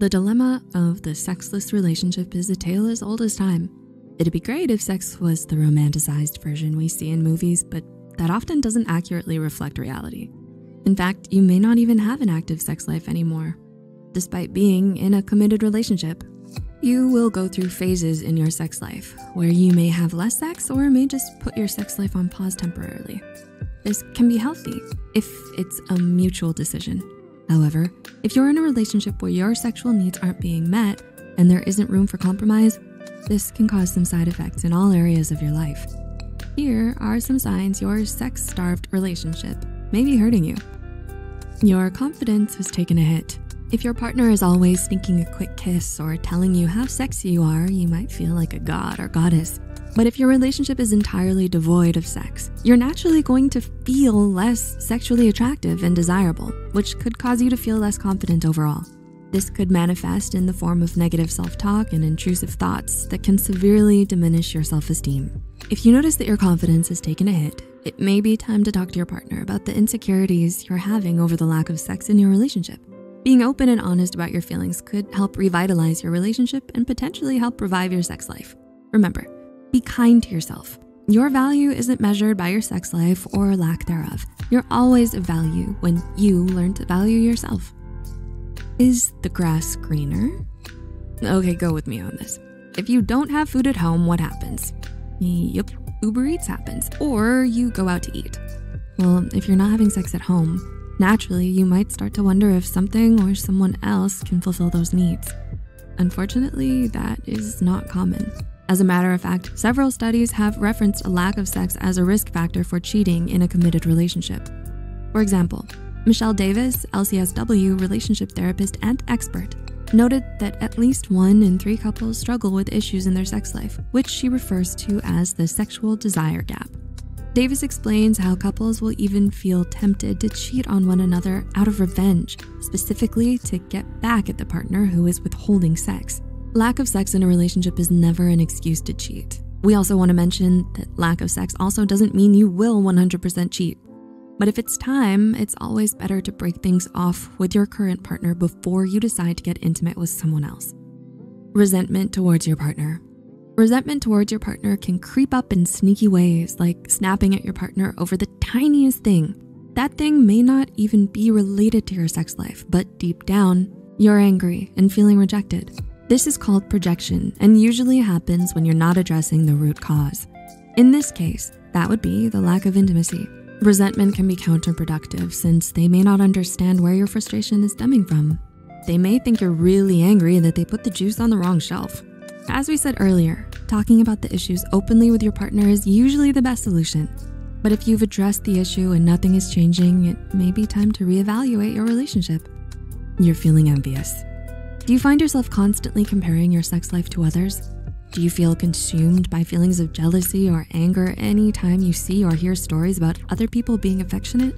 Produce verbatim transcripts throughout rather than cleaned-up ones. The dilemma of the sexless relationship is a tale as old as time. It'd be great if sex was the romanticized version we see in movies, but that often doesn't accurately reflect reality. In fact, you may not even have an active sex life anymore, despite being in a committed relationship. You will go through phases in your sex life where you may have less sex or may just put your sex life on pause temporarily. This can be healthy if it's a mutual decision. However, if you're in a relationship where your sexual needs aren't being met and there isn't room for compromise, this can cause some side effects in all areas of your life. Here are some signs your sex-starved relationship may be hurting you. Your confidence has taken a hit. If your partner is always sneaking a quick kiss or telling you how sexy you are, you might feel like a god or goddess. But if your relationship is entirely devoid of sex, you're naturally going to feel less sexually attractive and desirable, which could cause you to feel less confident overall. This could manifest in the form of negative self-talk and intrusive thoughts that can severely diminish your self-esteem. If you notice that your confidence has taken a hit, it may be time to talk to your partner about the insecurities you're having over the lack of sex in your relationship. Being open and honest about your feelings could help revitalize your relationship and potentially help revive your sex life. Remember, be kind to yourself. Your value isn't measured by your sex life or lack thereof. You're always of value when you learn to value yourself. Is the grass greener? Okay, go with me on this. If you don't have food at home, what happens? Yep, Uber Eats happens, or you go out to eat. Well, if you're not having sex at home, naturally, you might start to wonder if something or someone else can fulfill those needs. Unfortunately, that is not common. As a matter of fact, several studies have referenced a lack of sex as a risk factor for cheating in a committed relationship. For example, Michelle Davis, L C S W relationship therapist and expert, noted that at least one in three couples struggle with issues in their sex life, which she refers to as the sexual desire gap. Davis explains how couples will even feel tempted to cheat on one another out of revenge, specifically to get back at the partner who is withholding sex. Lack of sex in a relationship is never an excuse to cheat. We also want to mention that lack of sex also doesn't mean you will one hundred percent cheat. But if it's time, it's always better to break things off with your current partner before you decide to get intimate with someone else. Resentment towards your partner. Resentment towards your partner can creep up in sneaky ways, like snapping at your partner over the tiniest thing. That thing may not even be related to your sex life, but deep down, you're angry and feeling rejected. This is called projection and usually happens when you're not addressing the root cause. In this case, that would be the lack of intimacy. Resentment can be counterproductive since they may not understand where your frustration is stemming from. They may think you're really angry that they put the juice on the wrong shelf. As we said earlier, talking about the issues openly with your partner is usually the best solution. But if you've addressed the issue and nothing is changing, it may be time to reevaluate your relationship. You're feeling envious. Do you find yourself constantly comparing your sex life to others? Do you feel consumed by feelings of jealousy or anger anytime you see or hear stories about other people being affectionate?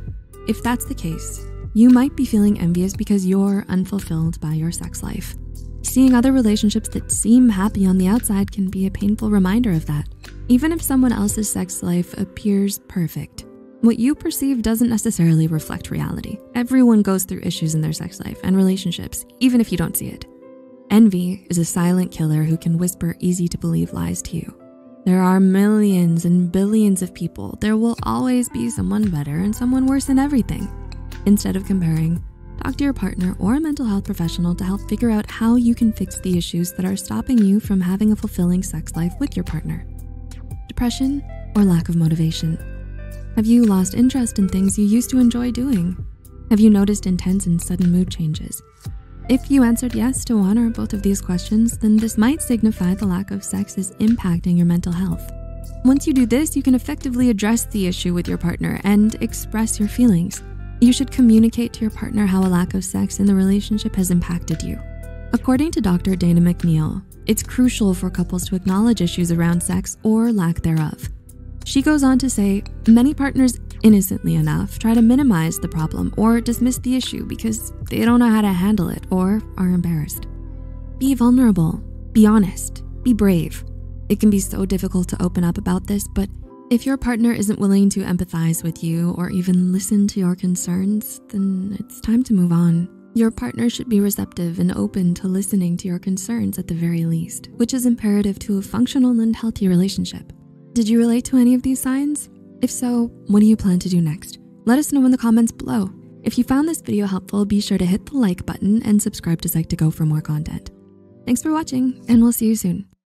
If that's the case, you might be feeling envious because you're unfulfilled by your sex life. Seeing other relationships that seem happy on the outside can be a painful reminder of that. Even if someone else's sex life appears perfect, what you perceive doesn't necessarily reflect reality. Everyone goes through issues in their sex life and relationships, even if you don't see it. Envy is a silent killer who can whisper easy to believe lies to you. There are millions and billions of people. There will always be someone better and someone worse in everything. Instead of comparing, talk to your partner or a mental health professional to help figure out how you can fix the issues that are stopping you from having a fulfilling sex life with your partner. Depression or lack of motivation. Have you lost interest in things you used to enjoy doing? Have you noticed intense and sudden mood changes? If you answered yes to one or both of these questions, then this might signify the lack of sex is impacting your mental health. Once you do this, you can effectively address the issue with your partner and express your feelings. You should communicate to your partner how a lack of sex in the relationship has impacted you. According to Doctor Dana McNeil, it's crucial for couples to acknowledge issues around sex or lack thereof. She goes on to say, many partners, innocently enough, try to minimize the problem or dismiss the issue because they don't know how to handle it or are embarrassed. Be vulnerable, be honest, be brave. It can be so difficult to open up about this, but if your partner isn't willing to empathize with you or even listen to your concerns, then it's time to move on. Your partner should be receptive and open to listening to your concerns at the very least, which is imperative to a functional and healthy relationship. Did you relate to any of these signs? If so, what do you plan to do next? Let us know in the comments below. If you found this video helpful, be sure to hit the like button and subscribe to Psych to Go for more content. Thanks for watching, and we'll see you soon.